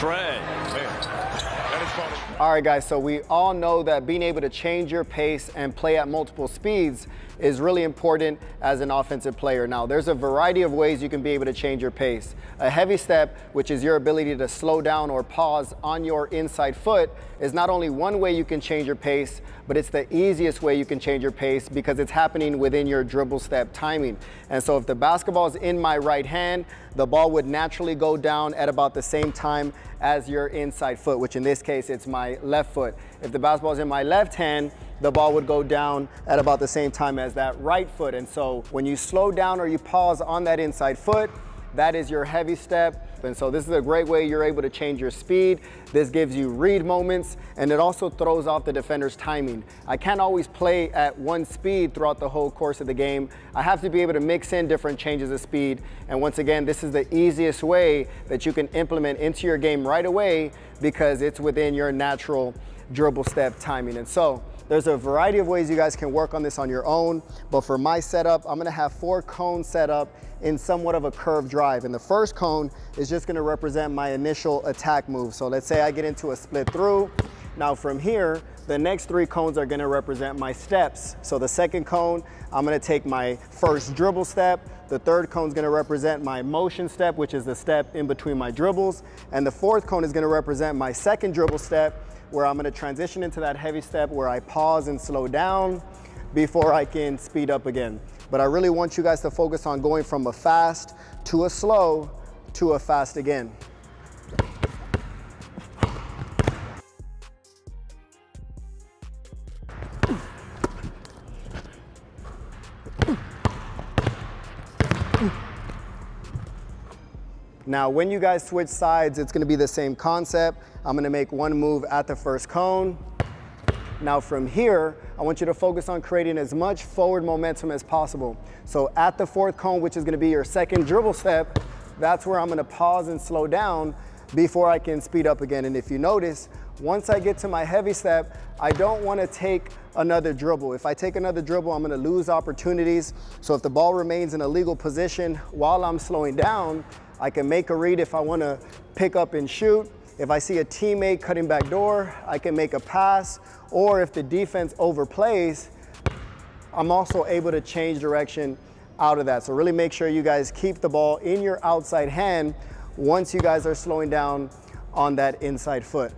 Trey. All right, guys, so we all know that being able to change your pace and play at multiple speeds is really important as an offensive player. Now, there's a variety of ways you can be able to change your pace. A heavy step, which is your ability to slow down or pause on your inside foot, is not only one way you can change your pace, but it's the easiest way you can change your pace because it's happening within your dribble step timing. And so if the basketball is in my right hand, the ball would naturally go down at about the same time as your inside foot, which in this case, it's my left foot. If the basketball is in my left hand, the ball would go down at about the same time as that right foot. And so when you slow down or you pause on that inside foot, that is your heavy step. And so this is a great way you're able to change your speed. This gives you read moments, and it also throws off the defender's timing. I can't always play at one speed throughout the whole course of the game. I have to be able to mix in different changes of speed. And once again, this is the easiest way that you can implement into your game right away because it's within your natural dribble step timing. And so there's a variety of ways you guys can work on this on your own, but for my setup, I'm gonna have 4 cones set up in somewhat of a curved drive. And the first cone is just gonna represent my initial attack move. So let's say I get into a split through. Now from here, the next 3 cones are gonna represent my steps. So the second cone, I'm gonna take my first dribble step. The third cone is gonna represent my motion step, which is the step in between my dribbles. And the fourth cone is gonna represent my second dribble step, where I'm gonna transition into that heavy step where I pause and slow down before I can speed up again. But I really want you guys to focus on going from a fast to a slow to a fast again. Now, when you guys switch sides, it's gonna be the same concept. I'm gonna make one move at the first cone. Now from here, I want you to focus on creating as much forward momentum as possible. So at the fourth cone, which is gonna be your second dribble step, that's where I'm gonna pause and slow down before I can speed up again. And if you notice, once I get to my heavy step, I don't wanna take another dribble. If I take another dribble, I'm gonna lose opportunities. So if the ball remains in a legal position while I'm slowing down, I can make a read if I want to pick up and shoot. If I see a teammate cutting back door, I can make a pass. Or if the defense overplays, I'm also able to change direction out of that. So really make sure you guys keep the ball in your outside hand once you guys are slowing down on that inside foot.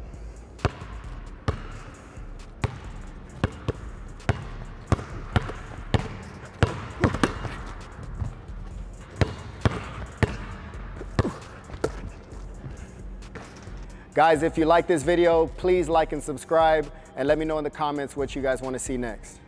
Guys, if you like this video, please like and subscribe, and let me know in the comments what you guys want to see next.